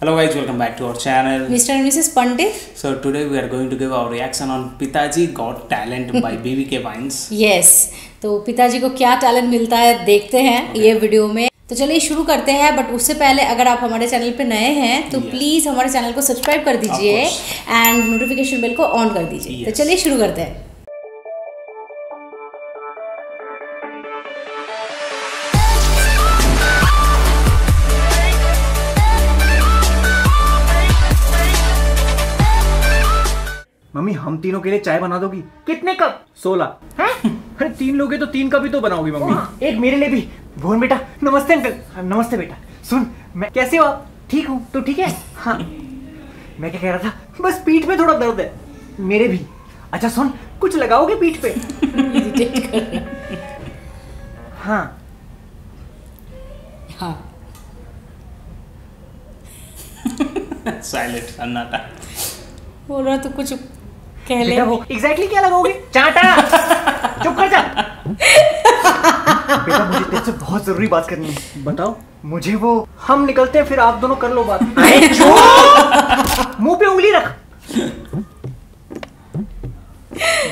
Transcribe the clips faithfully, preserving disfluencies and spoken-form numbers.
Hello guys, welcome back to our channel Mister and Missus Pandit. So today we are going to give our reaction on Pitaji Got Talent by B B Ki Vines. Yes, तो पिताजी को क्या talent मिलता है देखते हैं okay. ये video में, तो चलिए शुरू करते हैं. बट उससे पहले अगर आप हमारे चैनल पे नए हैं तो yeah. प्लीज़ हमारे चैनल को सब्सक्राइब कर दीजिए एंड नोटिफिकेशन बेल को ऑन कर दीजिए. yes. तो चलिए शुरू करते हैं. मम्मी, हम तीनों के लिए चाय बना दोगी? कितने कप? सोलह. अरे तीन लोग हैं तो तीन कप ही तो बनाओगी मम्मी. एक मेरे लिए भी. भुवन बेटा नमस्ते. अंकल नमस्ते. बेटा सुन, मैं कैसे हो आप? ठीक हूँ. तो ठीक है. हाँ, मैं क्या कह रहा था, बस पीठ में थोड़ा दर्द है. मेरे भी. अच्छा सुन, कुछ लगाओगे पीठ पे? हाँ हाँ. साइलेंट सन्नाटा. बोल रहा तो कुछ कह ले. एग्जैक्टली क्या लगाओगे? चाटा. चुप कर जा. बेटा मुझे तेरे से बहुत जरूरी बात करनी है. बताओ. मुझे वो हम निकलते हैं फिर आप दोनों कर लो बात. मुंह पे उंगली रख.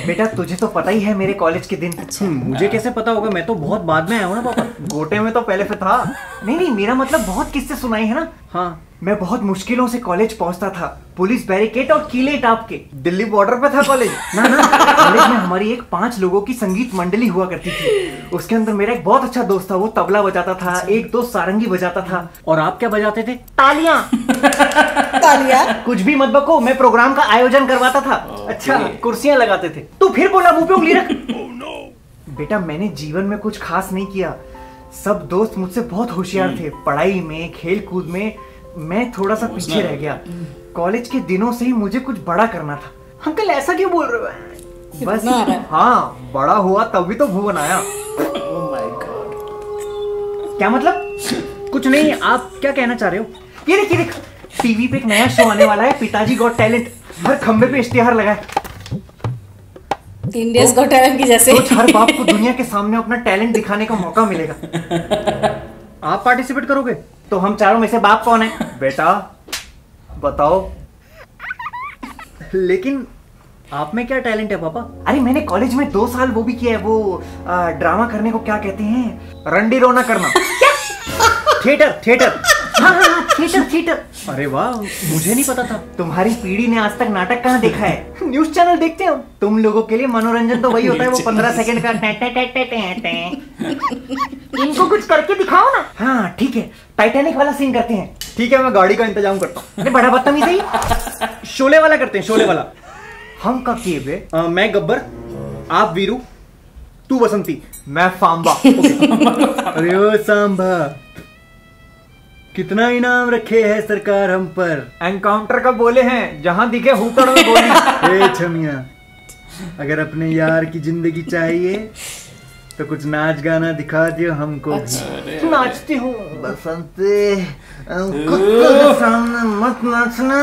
बेटा तुझे तो पता ही है मेरे कॉलेज के दिन. अच्छा, मुझे कैसे पता होगा? मैं तो बहुत बाद में आया हूँ ना पापा. गोटे में तो पहले से था. नहीं नहीं, मेरा मतलब बहुत किस्से सुनाई है ना. हाँ, मैं बहुत मुश्किलों से कॉलेज पहुँचता था. पुलिस बैरिकेड और कीले टाप के. दिल्ली बॉर्डर पे था कॉलेज. ना ना, कॉलेज में हमारी एक पांच लोगों की संगीत मंडली हुआ करती थी. उसके अंदर मेरा एक बहुत अच्छा दोस्त था. वो तबला बजाता था, एक दोस्त सारंगी बजाता था. और आप क्या बजाते थे? तालियां. तालियां. कुछ भी मत बको, मैं प्रोग्राम का आयोजन करवाता था. अच्छा, कुर्सियां लगाते थे. तू फिर बोला मुँह पे उंगली रख. बेटा मैंने जीवन में कुछ खास नहीं किया. सब दोस्त मुझसे बहुत होशियार थे पढ़ाई में, खेल कूद में. मैं थोड़ा सा पीछे रह गया. कॉलेज के दिनों से ही मुझे कुछ बड़ा करना था. अंकल ऐसा क्यों बोल रहे हो? बस हाँ, बड़ा हुआ तभी तो भुवन आया. Oh my God. क्या मतलब? कुछ नहीं. आप क्या कहना चाह रहे हो? ये देख, ये देख, टीवी पे एक नया शो आने वाला है, पिताजी गॉट टैलेंट. हर खंबे पे इश्तेहार लगा है. इंडियंस गॉट टैलेंट की जैसे हर बाप को दुनिया के सामने अपना टैलेंट दिखाने का मौका मिलेगा. आप पार्टिसिपेट करोगे? तो हम चारों में से बाप कौन है? बेटा बताओ. लेकिन आप में क्या टैलेंट है पापा? अरे मैंने कॉलेज में दो साल वो भी किया है. वो आ, ड्रामा करने को क्या कहते हैं? रंडी रोना करना. थिएटर. थिएटर. हाँ हाँ, थिएटर थिएटर. अरे वाह, मुझे नहीं पता था. तुम्हारी पीढ़ी ने आज तक नाटक कहाँ देखा है? न्यूज चैनल देखते हो तुम लोगों के लिए मनोरंजन तो वही होता है. वो पंद्रह सेकंड का टै टै टै टै टै. इनको कुछ करके दिखाओ ना. हाँ ठीक है, टाइटैनिक वाला सीन करते हैं. ठीक है, मैं गाड़ी का इंतजाम करता हूँ. अरे बड़ा बदतमीज़ है. शोले वाला करते हैं. शोले वाला हम कब किए बे? मैं गब्बर, आप वीरू, तू बसंती, मैं सांबा. अरे सांबा, कितना इनाम रखे है सरकार हम पर. एनकाउंटर का बोले हैं, जहाँ दिखे हुक्कड़ में गोली. ए छमिया, अगर अपने यार की जिंदगी चाहिए तो कुछ नाच गाना दिखा दियो हमको. अच्छा, नाचती हूँ बसंते. कुत्तों के सामने मत नाचना.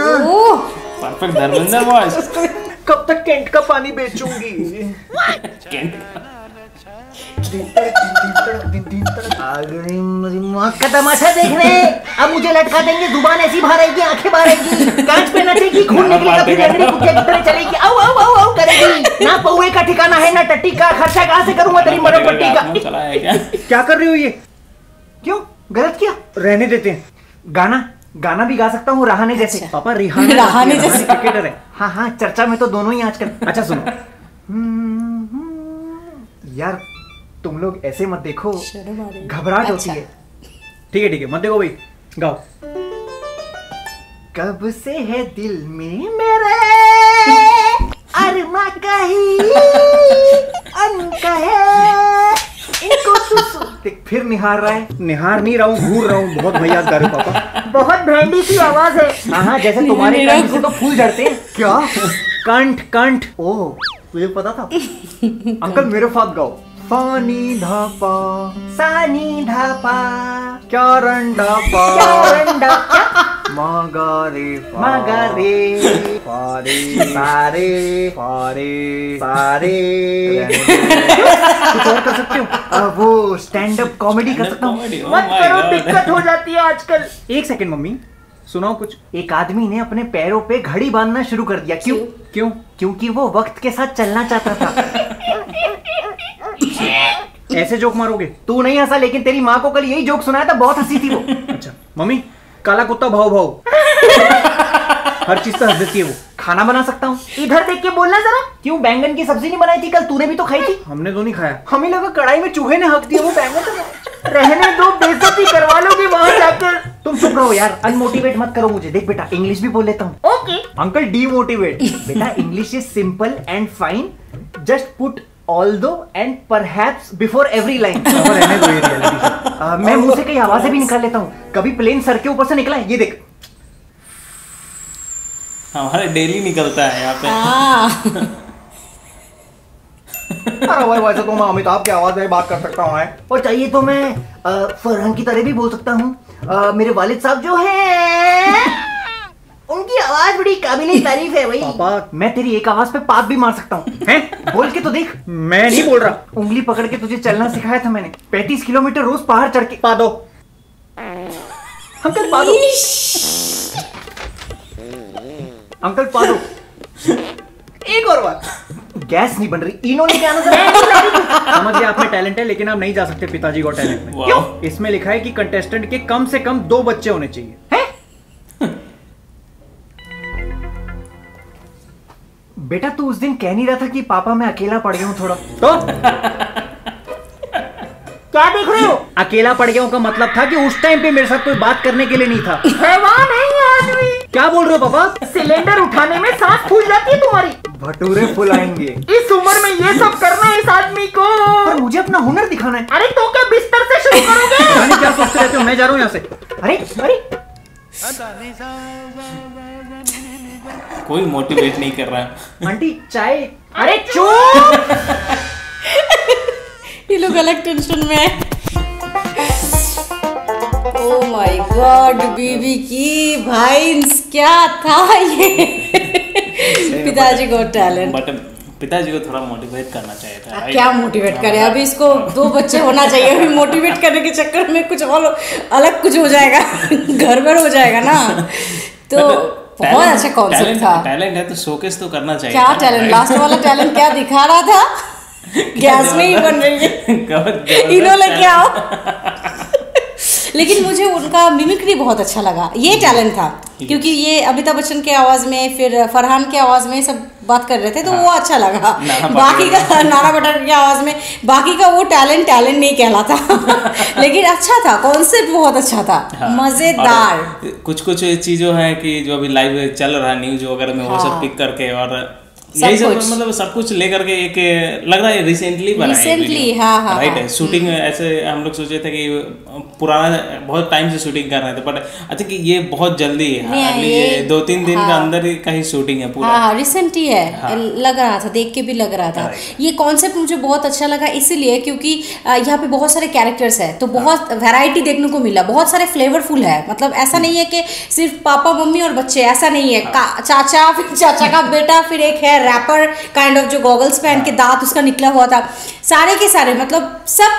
Perfect Dharmendra voice. कब तक कैंट का पानी बेचूंगी? आ गई मेरी माँ का तमाशा देखने. अब मुझे लटका देंगे. जुबान ऐसी भारेगी, आंखें भारेगी, कांच पे नचेगी, खून निकलेगी, कुत्ते की तरह चलेगी. आओ आओ आओ आओ करेगी. ना पौवे का ठिकाना है ना टट्टी का. खर्चा कहाँ से करूँगा तेरी मरो पट्टी का. क्या कर रही हो ये? क्यों गलत किया? रहने देते हैं. गाना गाना भी गा सकता हूँ. रहाने जैसे. पापा रिहाने रहाने जैसे क्रिकेटर है. हाँ हाँ, चर्चा में तो दोनों ही आजकल. अच्छा सुनो यार, तुम लोग ऐसे मत देखो, घबराहट होती है. ठीक है ठीक है, मत देखो भाई. गाओ. कब से है दिल में मेरे अरमा कहीं अनका है इनको सुसु. देख फिर निहार रहा है. निहार नहीं रहा हूँ, घूर रहा हूँ. बहुत भैया कर पापा, बहुत भेंडी सी आवाज है. हाँ जैसे तुम्हारे कान से तो फूल झड़ते हैं. क्या कंठ कंठ. ओह तुझे पता था. अंकल मेरे साथ गाओ. पानी ढापा सानी ढापा क्या रंडापा मागारे मागारे पारे सारे पारे सारे. कुछ और कर सकते हो? वो स्टैंड अप कॉमेडी कर सकता हूँ. मत करो, दिक्कत हो जाती है आजकल. एक सेकंड मम्मी, सुनाओ कुछ। एक आदमी ने अपने पैरों पे घड़ी बांधना शुरू कर दिया। क्यों क्यों? क्योंकि वो वक्त के साथ चलना चाहता था। ऐसे जोक मारोगे? तू नहीं हंसा, लेकिन तेरी माँ को कल यही जोक सुनाया था, बहुत हंसी थी वो। अच्छा मम्मी, काला कुत्ता भाव भाव हर चीज पर हंस देती है वो। खाना बना सकता हूँ। इधर देख के बोलना जरा। क्यों बैंगन की सब्जी नहीं बनाई थी कल? तूने भी तो खाई थी। हमने तो नहीं खाया। हमें लगा कढ़ाई में चूहे ने हक दिया वो बैंगन। रहने दो, बेइज्जती करवा लोगे वहाँ जाकर। तुम चुप रहो यार, अनमोटिवेट मत करो मुझे। देख बेटा, इंग्लिश भी बोल लेता हूँ। Okay uncle, demotivate. बेटा English is simple and fine, just put Although and perhaps before every line। uh, मैं मुंह से कई आवाजें भी निकाल लेता हूँ। कभी प्लेन सर के ऊपर से निकला है, ये देख। हमारे डेली निकलता है यहाँ पे। अरे भाई वैसे तो मैं अमिताभ की आवाज में बात कर सकता हूँ, और चाहिए तो मैं फरहंग की तरह भी बोल सकता हूँ। मेरे वालिद साहब जो है उनकी आवाज बड़ी काबिले तारीफ है। वही पापा, मैं तेरी एक आवाज पे पाप भी मार सकता हूँ। बोल के तो देख। मैं नहीं बोल रहा। उंगली पकड़ के तुझे चलना सिखाया था मैंने। पैंतीस किलोमीटर रोज पहाड़ चढ़ के। पादो अंकल, पादो अंकल, पादो। एक और बात, गैस नहीं बन रही। इनो लेके आना जरा। समझ गया, आप में टैलेंट है, लेकिन आप नहीं जा सकते पिताजी गॉट टैलेंट में। क्यों? इसमें लिखा है कि कंटेस्टेंट के कम से कम दो बच्चे होने चाहिए। बेटा तू उस दिन कह नहीं रहा था कि पापा मैं अकेला पड़ गया हूँ थोड़ा, तो क्या देख रहे हो? अकेला पड़ गया हूँ का मतलब था कि उस टाइम पे मेरे साथ कोई बात करने के लिए नहीं था। नहीं आदमी, क्या बोल रहे हो पापा? सिलेंडर उठाने में सांस फूल जाती है तुम्हारी। भटूरे फूल आएंगे इस उम्र में, ये सब करना है इस आदमी को। पर मुझे अपना हुनर दिखाना है। अरे तो क्या बिस्तर से शुरू करोगे? यानी क्या सोचते रहते हो? मैं जा रहा हूँ यहाँ से। अरे अरे कोई मोटिवेट नहीं कर रहा है। आंटी चाय। अरे चुप। ये लोग अलग टेंशन में हैं। ओह माय गॉड, बीबी की वाइन्स, क्या था ये? पिताजी गॉट टैलेंट। बट पिताजी को थोड़ा मोटिवेट करना चाहिए था। क्या मोटिवेट करे? अभी इसको दो बच्चे होना चाहिए। अभी मोटिवेट करने के चक्कर में कुछ और अलग कुछ हो जाएगा, गड़बड़ हो जाएगा ना। तो बहुत अच्छा कॉन्सेप्ट था। टैलेंट है तो शोकेस तो करना चाहिए। क्या टैलेंट? लास्ट वाला टैलेंट क्या दिखा रहा था? गैस में ही बन रही है, इनो लेके आओ। लेकिन मुझे उनका मिमिक्री बहुत अच्छा लगा, ये टैलेंट था। क्योंकि ये अमिताभ बच्चन के आवाज में, फिर फरहान के आवाज में सब बात कर रहे थे, तो हाँ। वो अच्छा लगा। बाकी का नाना बटर की आवाज में, बाकी का वो टैलेंट टैलेंट नहीं कहलाता। लेकिन अच्छा था, कॉन्सेप्ट बहुत अच्छा था। हाँ। मजेदार। कुछ कुछ चीजों है कि जो अभी लाइव चल रहा है न्यूज वगैरह में, हाँ। वो सब पिक करके, और यही सब मतलब सब कुछ लेकर के एक लग रहा है रिसेंटली बना है। हाँ हाँ राइट है। शूटिंग ऐसे हम लोग सोचे थे कि पुराना बहुत टाइम से शूटिंग कर रहे थे, बट अच्छा कि ये बहुत जल्दी है, ये दो तीन दिन के अंदर का ही शूटिंग है पूरा। हाँ रिसेंट ही है, लग रहा था, देख के भी लग रहा था। ये कॉन्सेप्ट मुझे बहुत अच्छा लगा इसीलिए क्योंकि यहाँ पे बहुत सारे कैरेक्टर्स है, तो बहुत वेराइटी देखने को मिला, बहुत सारे फ्लेवरफुल है। मतलब ऐसा नहीं है कि सिर्फ पापा मम्मी और बच्चे, ऐसा नहीं है। चाचा, फिर चाचा का बेटा, फिर एक है रैपर काइंड ऑफ जो गॉगल्स पहन के दांत उसका निकला हुआ था। सारे के सारे मतलब सब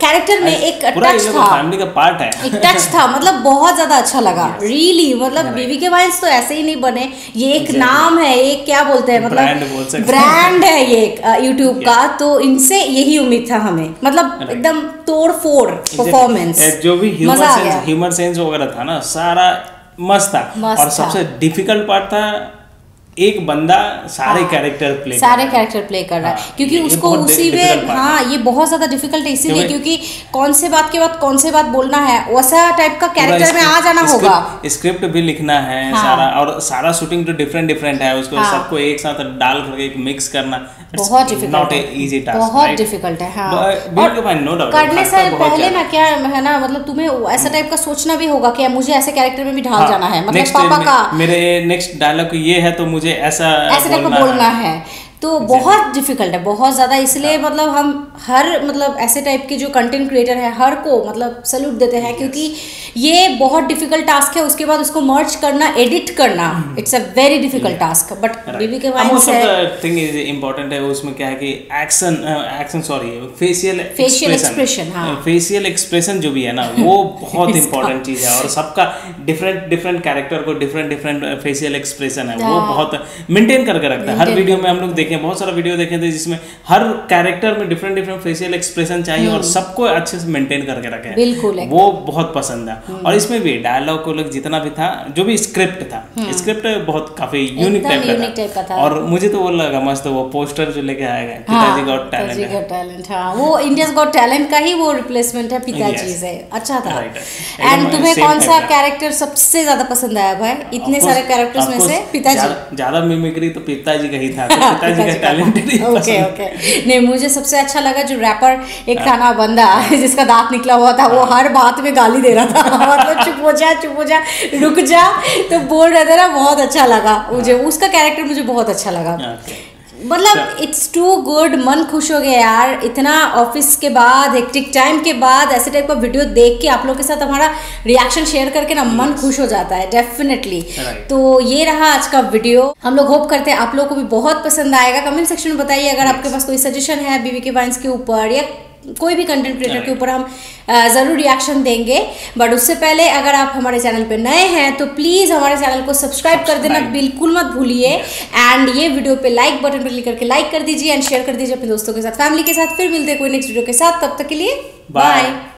कैरेक्टर में एक टच था, फैमिली का पार्ट है, एक टच था। मतलब बहुत ज्यादा अच्छा लगा रियली। yes. really, मतलब बीबी के वाइन्स तो ऐसे ही नहीं बने, ये एक नाम है, एक क्या बोलते हैं, मतलब ब्रांड है ये यूट्यूब का। तो इनसे यही उम्मीद था हमें, मतलब एकदम तोड़ फोड़ परफॉर्मेंस। जो भी ह्यूमर सेंस वगैरह था ना, सारा मस्त था। और सबसे डिफिकल्ट पार्ट था, एक बंदा सारे कैरेक्टर प्ले सारे कैरेक्टर प्ले कर रहा है, क्योंकि उसको उसी में। हाँ ये बहुत ज्यादा डिफिकल्ट है इसीलिए क्योंकि कौन से बात के बाद कौन से बात बोलना है, वैसा टाइप का कैरेक्टर में आ जाना होगा। स्क्रिप्ट भी लिखना है सारा, और सारा शूटिंग तो डिफरेंट डिफरेंट है, उसको सबको एक साथ डाल करके मिक्स करना बहुत डिफिकल्ट है, बहुत डिफिकल्ट है। करने से पहले ना क्या है ना, मतलब तुम्हें ऐसा टाइप का सोचना भी होगा कि मुझे ऐसे कैरेक्टर में भी ढाल जाना है, मतलब पापा का मेरे नेक्स्ट डायलॉग ये है तो मुझे ऐसा ऐसे बोलना है, है। तो बहुत डिफिकल्ट है, बहुत ज़्यादा, इसलिए मतलब हम हर मतलब ऐसे टाइप के जो कंटेंट क्रिएटर हैं हर को मतलब सल्यूट देते हैं, क्योंकि ये बहुत डिफिकल्ट टास्क है। उसके बाद उसको मर्ज करना, एडिट करना, it's a very difficult task. But BB के वाइन्स थिंग इज इम्पोर्टेंट है, उसमें क्या है कि action action sorry facial facial expression, हाँ फेशियल एक्सप्रेशन जो भी है ना वो बहुत इंपॉर्टेंट चीज़ है। और सबका डिफरेंट डिफरेंट कैरेक्टर को डिफरेंट डिफरेंट फेशियल एक्सप्रेशन है, वो बहुत मेंटेन करके रखता है। हर वीडियो में हम लोग बहुत सारा वीडियो देखे थे जिसमें हर कैरेक्टर में डिफरेंट डिफरेंट फेशियल एक्सप्रेशन चाहिए और सबको अच्छे से मेंटेन करके रखें, वो बहुत पसंद है। और इसमें भी डायलॉग को लग जितना भी था, जो भी स्क्रिप्ट था, स्क्रिप्ट बहुत काफी यूनिक टाइप का था। और मुझे तो वो लगा मस्त वो पोस्टर जो लेके आया गया पिताजी गॉट टैलेंट, वो इंडियन गॉट टैलेंट का ही वो रिप्लेसमेंट है, पिताजी से अच्छा था। एंड तुम्हें कौन सा कैरेक्टर सबसे ज्यादा पसंद आया भाई? इतने सारे कैरेक्टर्स में से पिताजी, ज्यादा मिमिक्री तो पिताजी का ही था। ओके ओके, नहीं मुझे सबसे अच्छा लगा जो रैपर एक था ना बंदा जिसका दांत निकला हुआ था, वो हर बात में गाली दे रहा था, मतलब चुप हो जा चुप हो जा रुक जा तो बोल रहा था ना, बहुत अच्छा लगा मुझे उसका कैरेक्टर, मुझे बहुत अच्छा लगा। मतलब इट्स टू गुड, मन खुश हो गया यार, इतना ऑफिस के बाद हेक्टिक टाइम के बाद ऐसे टाइप का वीडियो देख के आप लोगों के साथ हमारा रिएक्शन शेयर करके ना मन खुश हो जाता है डेफिनेटली। तो ये रहा आज का वीडियो, हम लोग होप करते हैं आप लोगों को भी बहुत पसंद आएगा। कमेंट सेक्शन में बताइए अगर आपके पास कोई सजेशन है बीबी के वाइन्स के ऊपर या कोई भी कंटेंट क्रिएटर के ऊपर, हम ज़रूर रिएक्शन देंगे। बट उससे पहले अगर आप हमारे चैनल पे नए हैं तो प्लीज़ हमारे चैनल को सब्सक्राइब कर देना, बिल्कुल मत भूलिए। एंड ये वीडियो पे लाइक बटन पर क्लिक करके लाइक कर दीजिए एंड शेयर कर दीजिए अपने दोस्तों के साथ, फैमिली के साथ। फिर मिलते हैं कोई नेक्स्ट वीडियो के साथ, तब तक के लिए बाय।